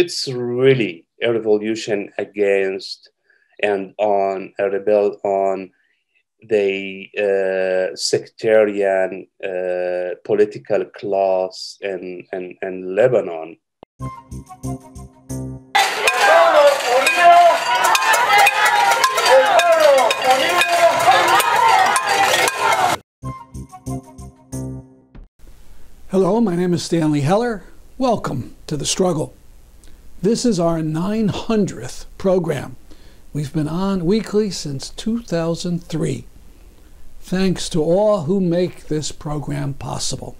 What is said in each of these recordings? It's really a revolution against and on a rebel on the sectarian political class in Lebanon. Hello, my name is Stanley Heller. Welcome to The Struggle. This is our 900th program. We've been on weekly since 2003. Thanks to all who make this program possible.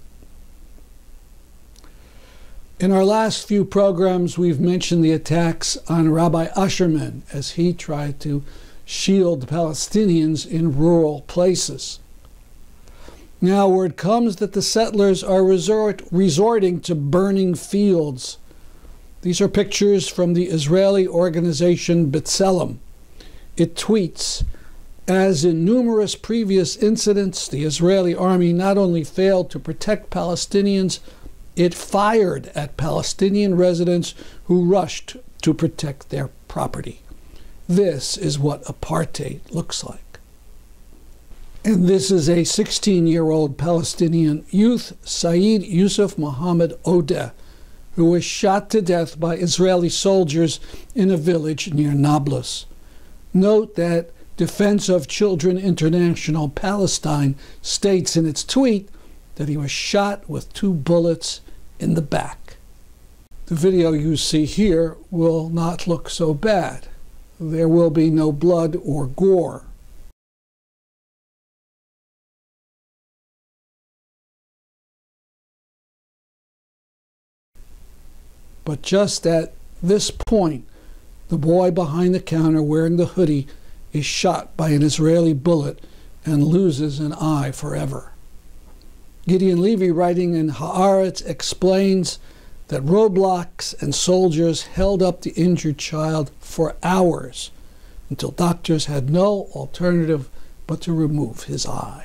In our last few programs, we've mentioned the attacks on Rabbi Asherman as he tried to shield Palestinians in rural places. Now word comes that the settlers are resorting to burning fields. These are pictures from the Israeli organization B'Tselem. It tweets, as in numerous previous incidents, the Israeli army not only failed to protect Palestinians, it fired at Palestinian residents who rushed to protect their property. This is what apartheid looks like. And this is a 16-year-old Palestinian youth, Said Yusuf Mohammed Odeh, who was shot to death by Israeli soldiers in a village near Nablus. Note that Defense of Children International Palestine states in its tweet that he was shot with 2 bullets in the back. The video you see here will not look so bad. There will be no blood or gore. But just at this point, the boy behind the counter wearing the hoodie is shot by an Israeli bullet and loses an eye forever. Gideon Levy, writing in Haaretz, explains that roadblocks and soldiers held up the injured child for hours until doctors had no alternative but to remove his eye.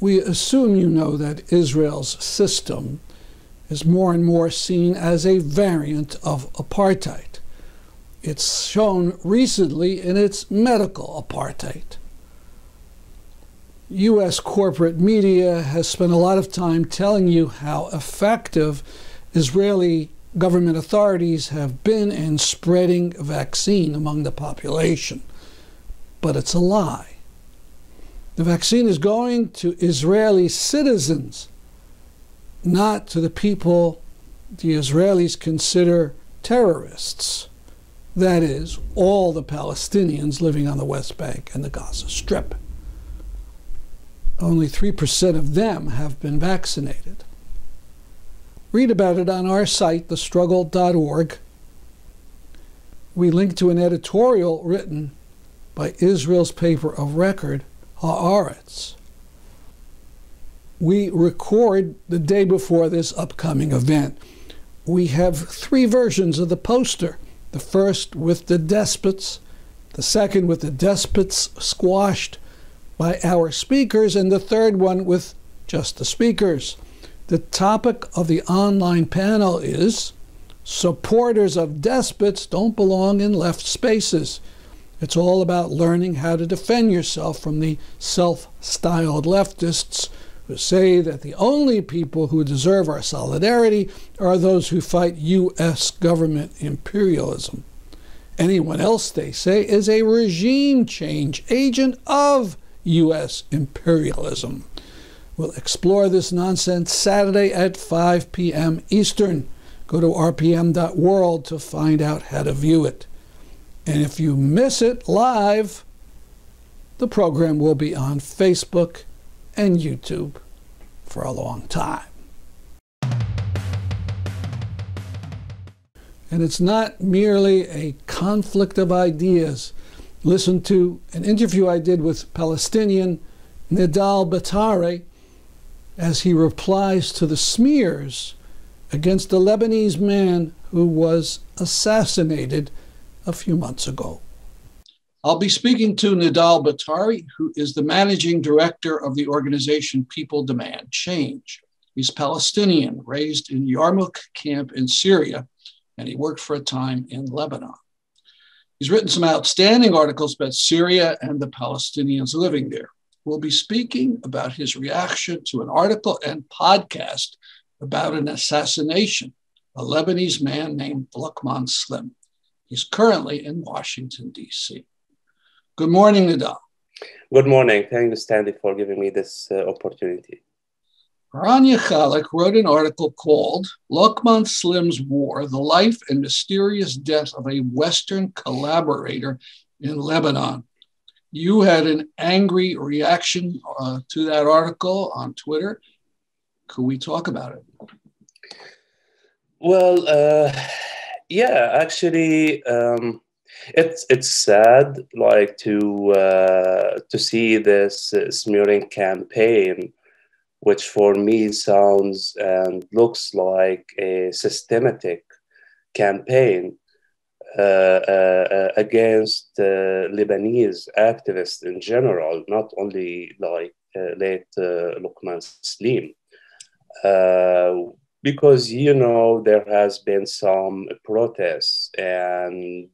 We assume you know that Israel's system is more and more seen as a variant of apartheid. It's shown recently in its medical apartheid. U.S. corporate media has spent a lot of time telling you how effective Israeli government authorities have been in spreading vaccine among the population, but it's a lie. The vaccine is going to Israeli citizens, not to the people the Israelis consider terrorists. That is, all the Palestinians living on the West Bank and the Gaza Strip. Only 3% of them have been vaccinated. Read about it on our site, thestruggle.org. We link to an editorial written by Israel's paper of record, Haaretz. We record the day before this upcoming event. We have 3 versions of the poster. The first with the despots, the second with the despots squashed by our speakers, and the third one with just the speakers. The topic of the online panel is supporters of despots don't belong in left spaces. It's all about learning how to defend yourself from the self-styled leftists who say that the only people who deserve our solidarity are those who fight U.S. government imperialism. Anyone else, they say, is a regime change agent of U.S. imperialism. We'll explore this nonsense Saturday at 5 p.m. Eastern. Go to rpm.world to find out how to view it. And if you miss it live, the program will be on Facebook and YouTube for a long time. And it's not merely a conflict of ideas. Listen to an interview I did with Palestinian Nidal Betare as he replies to the smears against the Lebanese man who was assassinated a few months ago. I'll be speaking to Nidal Betare, who is the managing director of the organization People Demand Change. He's Palestinian, raised in Yarmouk camp in Syria, and he worked for a time in Lebanon. He's written some outstanding articles about Syria and the Palestinians living there. We'll be speaking about his reaction to an article and podcast about an assassination, a Lebanese man named Lokman Slim. He's currently in Washington, D.C. Good morning, Nidal. Good morning. Thank you, Stanley, for giving me this opportunity. Rania Khalek wrote an article called Lokman Slim's War, The Life and Mysterious Death of a Western Collaborator in Lebanon. You had an angry reaction to that article on Twitter. Could we talk about it? Well, actually, it's sad, like, to see this smearing campaign, which for me sounds and looks like a systematic campaign against Lebanese activists in general, not only like late Lokman Slim. Because, you know, there has been some protests, and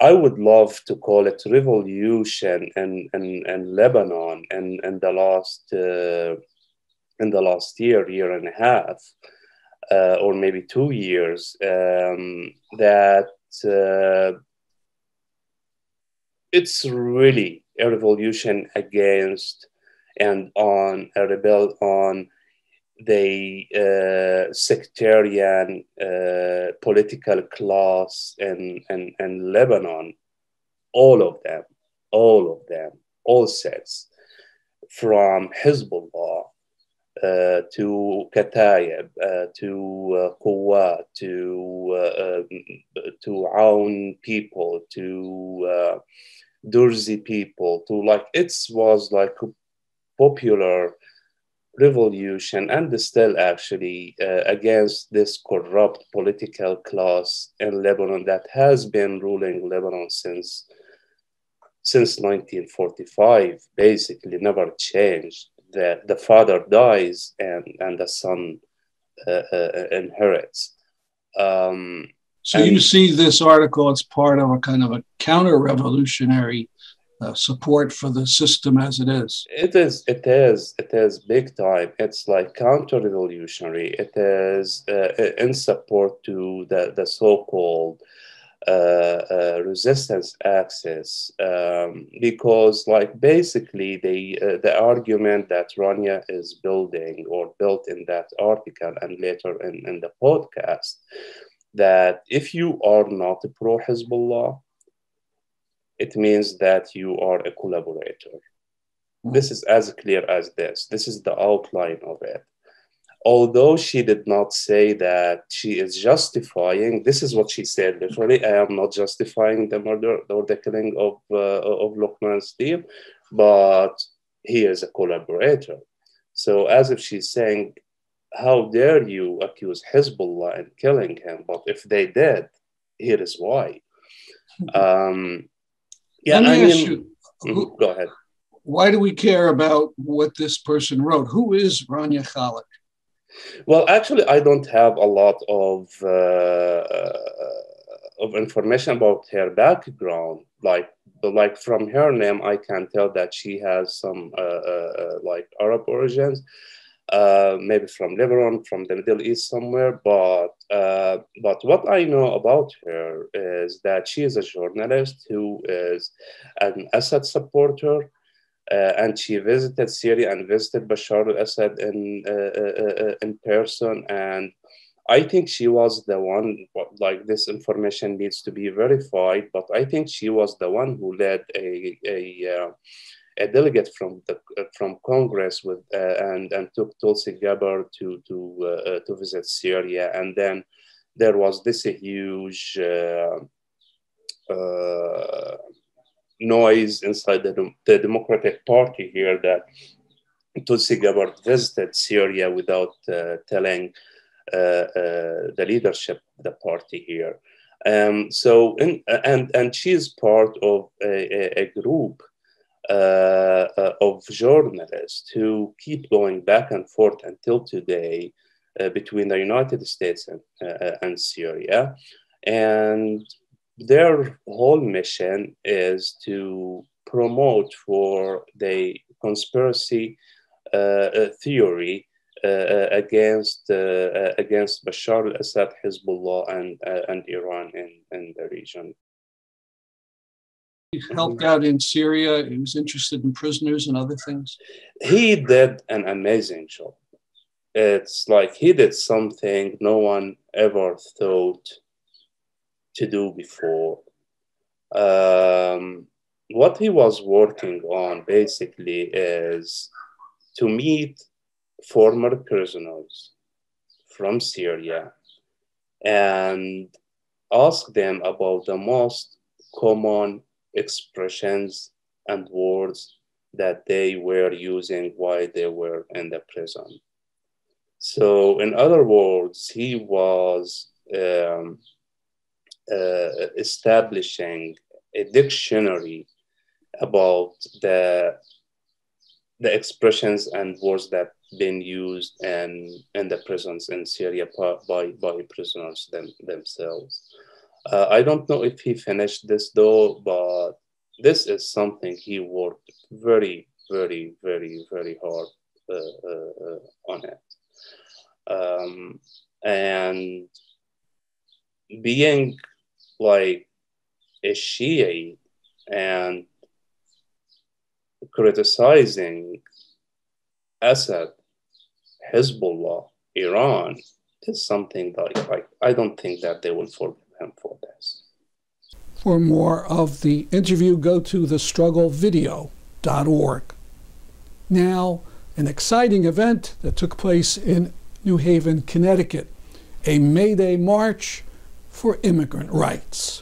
I would love to call it revolution in Lebanon in the last year and a half, or maybe 2 years, it's really a revolution against and on a rebel on the sectarian political class in Lebanon, all of them, all sects, from Hezbollah to Kataeb, to Qawah, to Aoun people, to Durzi people, to, like, it was like a popular revolution, and still actually against this corrupt political class in Lebanon that has been ruling Lebanon since 1945, basically never changed. The father dies and the son inherits. So you see this article as part of a kind of a counter-revolutionary support for the system as it is. It is big time. It's like counter-revolutionary. It is in support to the so-called resistance axis, because, like, basically the argument that Rania is building or built in that article and later in the podcast, that if you are not pro-Hezbollah, it means that you are a collaborator. This is as clear as this. This is the outline of it. Although she did not say that she is justifying, this is what she said literally, I am not justifying the murder or the killing of Lokman Slim, but he is a collaborator. So as if she's saying, how dare you accuse Hezbollah and killing him? But if they did, here is why. Yeah, let me ask you, go ahead. Why do we care about what this person wrote? Who is Rania Khalek? Well, actually, I don't have a lot of information about her background. Like from her name, I can tell that she has some like Arab origins, maybe from Lebanon, from the Middle East somewhere. But what I know about her is that she is a journalist who is an Assad supporter, and she visited Syria and visited Bashar al-Assad in person. And I think she was the one, like, this information needs to be verified, but I think she was the one who led a delegate from Congress with and took Tulsi Gabbard to visit Syria, and then there was this huge noise inside the Democratic Party here that Tulsi Gabbard visited Syria without telling the leadership of the party here. So she is part of a group of journalists who keep going back and forth until today between the United States and Syria, and their whole mission is to promote for the conspiracy theory against Bashar al-Assad, Hezbollah, and Iran in the region. He helped out in Syria. He was interested in prisoners and other things. He did an amazing job. It's like he did something no one ever thought to do before. What he was working on basically is to meet former prisoners from Syria and ask them about the most common expressions and words that they were using while they were in the prison. So in other words, he was establishing a dictionary about the expressions and words that been used in the prisons in Syria by prisoners themselves. I don't know if he finished this though, but this is something he worked very, very, very, very hard on it. And being like a Shia and criticizing Assad, Hezbollah, Iran is something like I don't think that they will forgive him for this. For more of the interview, go to thestrugglevideo.org. Now, an exciting event that took place in New Haven, Connecticut, a May Day march for immigrant rights.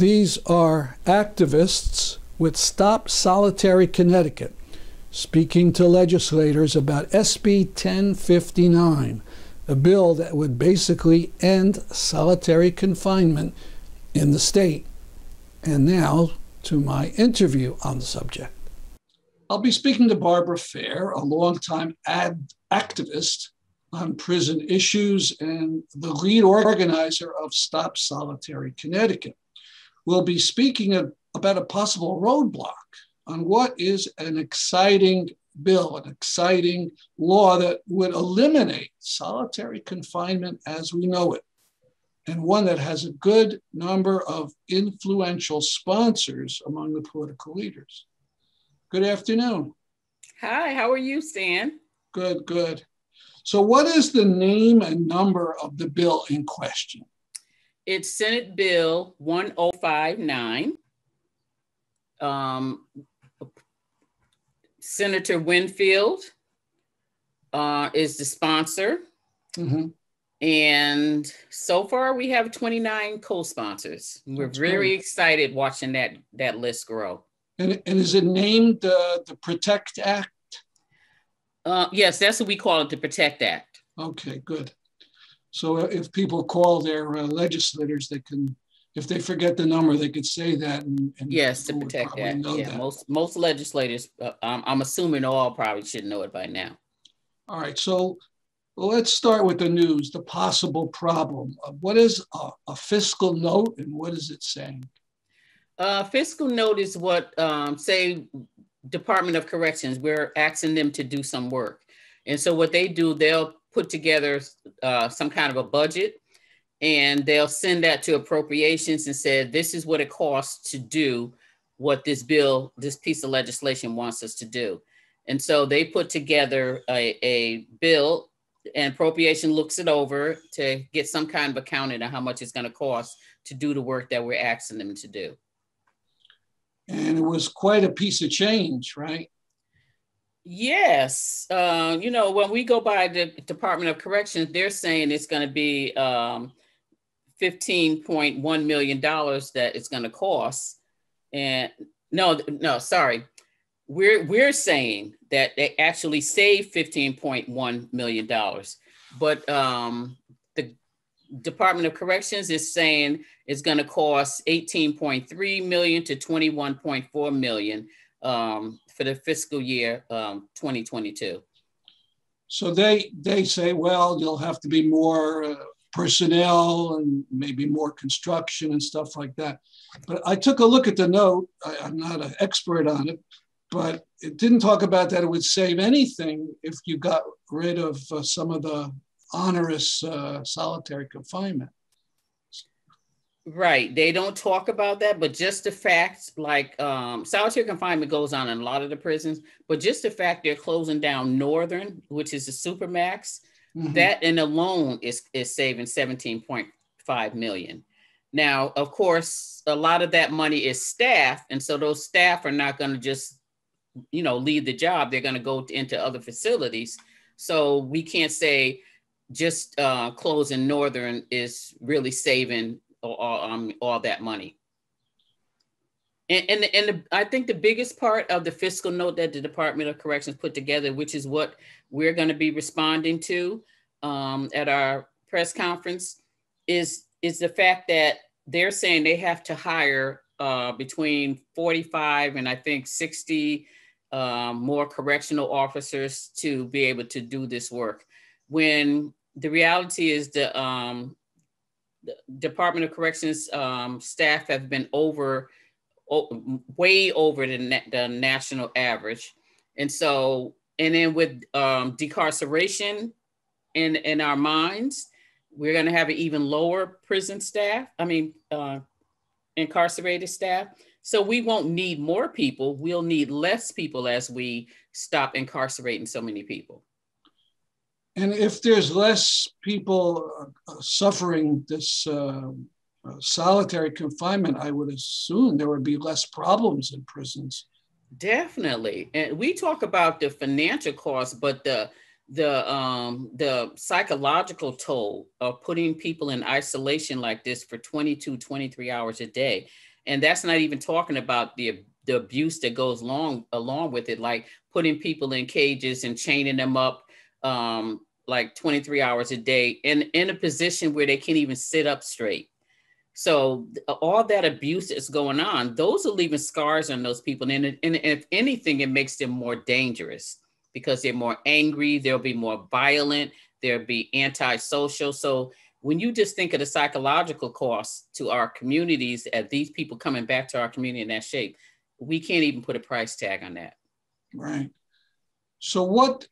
These are activists with Stop Solitary Connecticut speaking to legislators about SB 1059, a bill that would basically end solitary confinement in the state. And now to my interview on the subject. I'll be speaking to Barbara Fair, a longtime activist on prison issues and the lead organizer of Stop Solitary Connecticut. We'll be speaking about a possible roadblock on what is an exciting bill, an exciting law that would eliminate solitary confinement as we know it, and one that has a good number of influential sponsors among the political leaders. Good afternoon. Hi, how are you, Stan? Good, good. So what is the name and number of the bill in question? It's Senate Bill 1059. Senator Winfield is the sponsor. Mm-hmm. And so far we have 29 co-sponsors. We're very excited watching that list grow. And is it named the Protect Act? Yes, that's what we call it, the Protect Act. Okay, good. So if people call their legislators, they can, if they forget the number, they could say that. And yes, the Protect Act. Yeah, that. Most legislators, I'm assuming all probably should know it by now. All right, so let's start with the news, the possible problem. What is a fiscal note and what is it saying? Fiscal note is what, say, Department of Corrections, we're asking them to do some work. And so what they do, they'll put together some kind of a budget and they'll send that to appropriations and say, this is what it costs to do what this bill, this piece of legislation wants us to do. And so they put together a bill and appropriation looks it over to get some kind of accounting on how much it's going to cost to do the work that we're asking them to do. And it was quite a piece of change, right? Yes. You know, when we go by the Department of Corrections, they're saying it's going to be $15.1 million that it's going to cost. And no, sorry. We're saying that they actually saved $15.1 million. But the Department of Corrections is saying it's going to cost $18.3 million to $21.4 million for the fiscal year 2022. So they say, well, you'll have to be more personnel and maybe more construction and stuff like that. But I took a look at the note. I'm not an expert on it, but it didn't talk about that it would save anything if you got rid of some of the onerous solitary confinement. Right, they don't talk about that, but just the fact, like solitary confinement goes on in a lot of the prisons, but just the fact they're closing down Northern, which is the supermax, mm-hmm. that in alone is saving $17.5 million. Now, of course, a lot of that money is staff, and so those staff are not going to just, you know, leave the job. They're going to go into other facilities. So we can't say just closing Northern is really saving all that money. And I think the biggest part of the fiscal note that the Department of Corrections put together, which is what we're going to be responding to at our press conference, is the fact that they're saying they have to hire between 45 and I think 60 more correctional officers to be able to do this work. When the reality is the Department of Corrections staff have been way over the national average. And so, and then with decarceration in our minds, we're gonna have an even lower prison staff, incarcerated staff. So we won't need more people, we'll need less people as we stop incarcerating so many people. And if there's less people suffering this solitary confinement, I would assume there would be less problems in prisons. Definitely. And we talk about the financial cost, but the the psychological toll of putting people in isolation like this for 22, 23 hours a day. And that's not even talking about the abuse that goes along with it, like putting people in cages and chaining them up like 23 hours a day and in a position where they can't even sit up straight. So all that abuse that's going on, those are leaving scars on those people. And if anything, it makes them more dangerous because they're more angry, they'll be more violent, they'll be antisocial. So when you just think of the psychological costs to our communities, as these people coming back to our community in that shape, we can't even put a price tag on that. Right. So what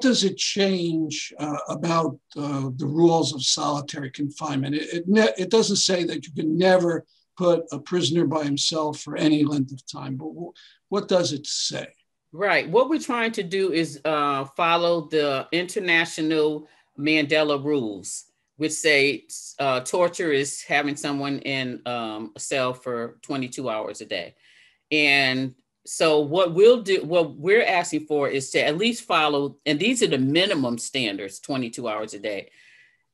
does it change about the rules of solitary confinement? It doesn't say that you can never put a prisoner by himself for any length of time, but what does it say? Right. What we're trying to do is follow the international Mandela rules, which say torture is having someone in a cell for 22 hours a day. And so what we'll do, what we're asking for is to at least follow, and these are the minimum standards, 22 hours a day.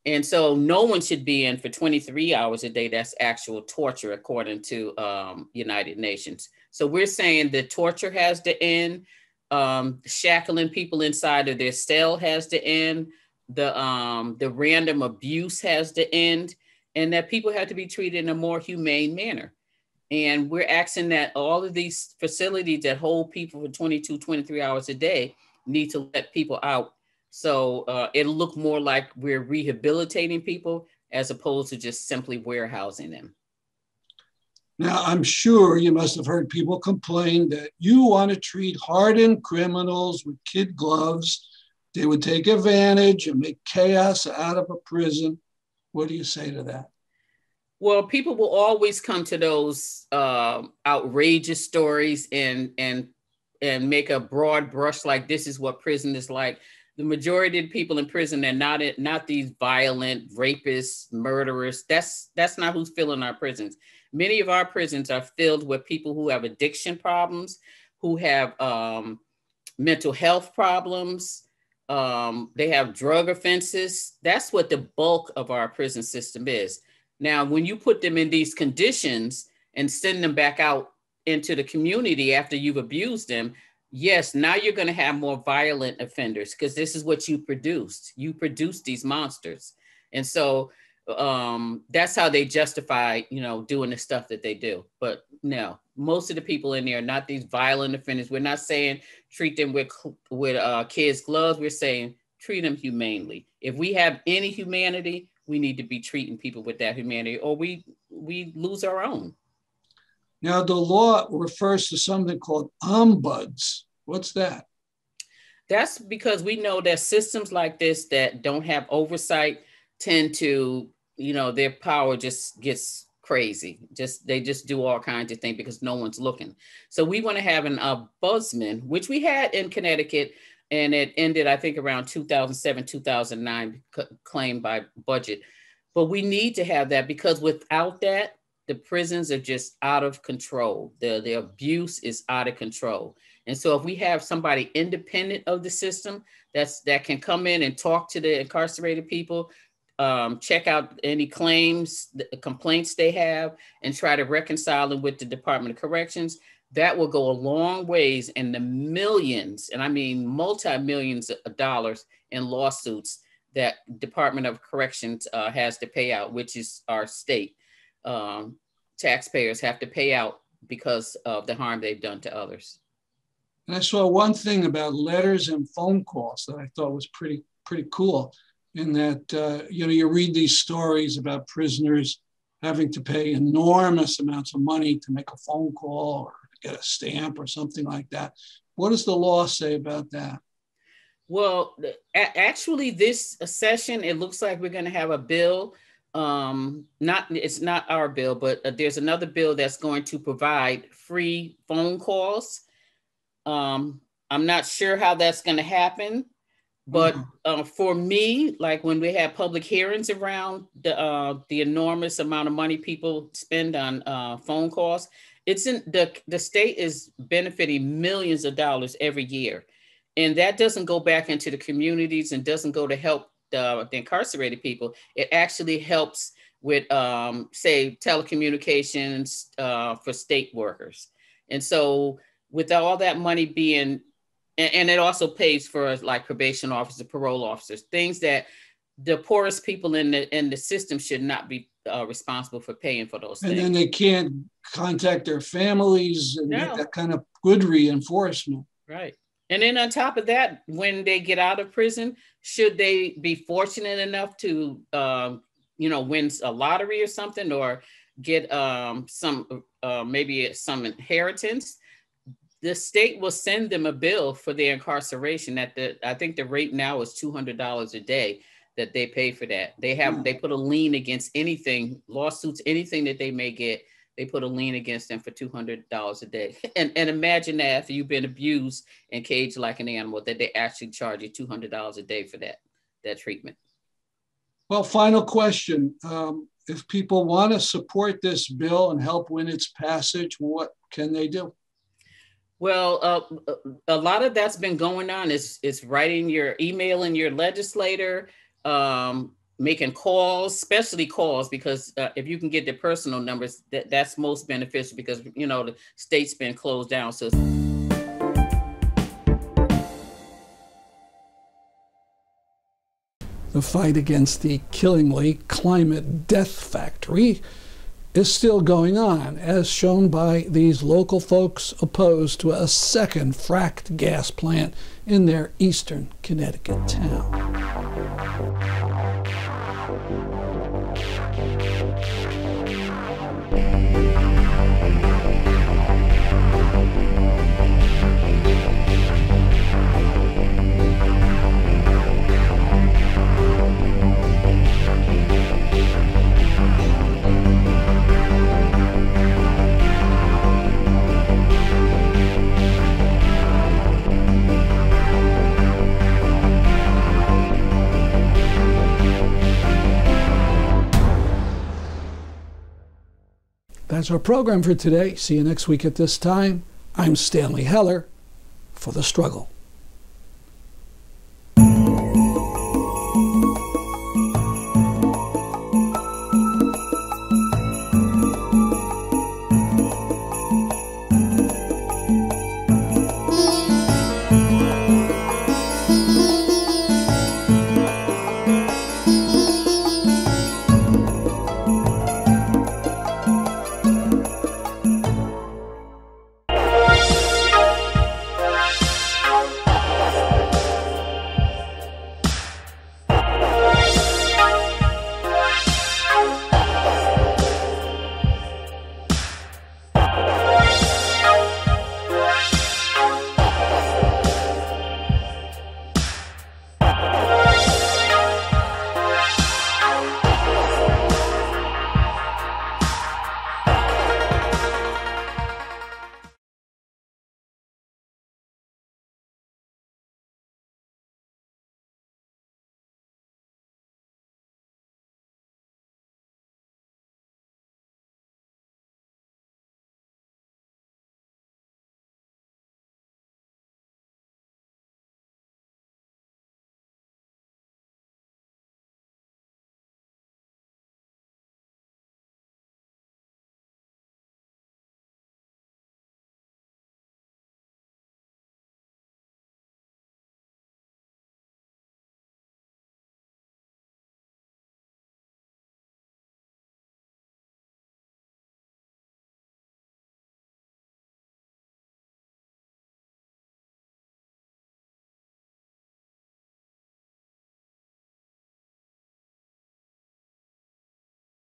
And so no one should be in for 23 hours a day. That's actual torture according to United Nations. So we're saying that torture has to end, shackling people inside of their cell has to end, the random abuse has to end, and that people have to be treated in a more humane manner. And we're asking that all of these facilities that hold people for 22, 23 hours a day need to let people out. So it'll look more like we're rehabilitating people as opposed to just simply warehousing them. Now, I'm sure you must have heard people complain that you want to treat hardened criminals with kid gloves. They would take advantage and make chaos out of a prison. What do you say to that? Well, people will always come to those outrageous stories and make a broad brush like this is what prison is like. The majority of people in prison are not these violent rapists, murderers. That's not who's filling our prisons. Many of our prisons are filled with people who have addiction problems, who have mental health problems. They have drug offenses. That's what the bulk of our prison system is. Now, when you put them in these conditions and send them back out into the community after you've abused them, yes, now you're going to have more violent offenders because this is what you produced. You produced these monsters. And so that's how they justify, you know, doing the stuff that they do. But no, most of the people in there are not these violent offenders. We're not saying treat them with kids' gloves. We're saying treat them humanely. If we have any humanity, we need to be treating people with that humanity or we lose our own. Now, the law refers to something called ombuds. What's that? That's because we know that systems like this that don't have oversight tend to, you know, their power just gets crazy. They just do all kinds of things because no one's looking. So we want to have an ombudsman, which we had in Connecticut, and it ended, I think, around 2007, 2009, claimed by budget. But we need to have that because without that, the prisons are just out of control. The abuse is out of control. And so if we have somebody independent of the system that can come in and talk to the incarcerated people, check out any claims, the complaints they have, and try to reconcile them with the Department of Corrections, that will go a long ways in the millions, and I mean multi-millions of dollars in lawsuits that Department of Corrections has to pay out, which is our state. Taxpayers have to pay out because of the harm they've done to others. And I saw one thing about letters and phone calls that I thought was pretty cool in that, you know, you read these stories about prisoners having to pay enormous amounts of money to make a phone call or get a stamp or something like that. What does the law say about that? Well, actually this session, it looks like we're gonna have a bill. It's not our bill, but there's another bill that's going to provide free phone calls. I'm not sure how that's gonna happen, but for me, like when we had public hearings around the enormous amount of money people spend on phone calls, the state is benefiting millions of dollars every year. And that doesn't go back into the communities and doesn't go to help the incarcerated people. It actually helps with, say, telecommunications for state workers. And so with all that money being, and it also pays for like probation officers, parole officers, things that the poorest people in the system should not be responsible for paying for those things. And then they can't contact their families and get that kind of good reinforcement. Right. And then on top of that, when they get out of prison, should they be fortunate enough to, win a lottery or something, or get maybe some inheritance, the state will send them a bill for their incarceration. I think the rate now is $200 a day that they pay for that. They put a lien against anything, lawsuits, anything that they may get. They put a lien against them for $200 a day. And imagine that after you've been abused and caged like an animal, that they actually charge you $200 a day for that treatment. Well, final question. If people want to support this bill and help win its passage, what can they do? Well, a lot of that's been going on is emailing your legislator, making calls, especially calls, because if you can get their personal numbers, that's most beneficial, because the state's been closed down. So the fight against the Killingly climate death factory is still going on, as shown by these local folks opposed to a second fracked gas plant in their eastern Connecticut town. That's our program for today. See you next week at this time. I'm Stanley Heller for The Struggle.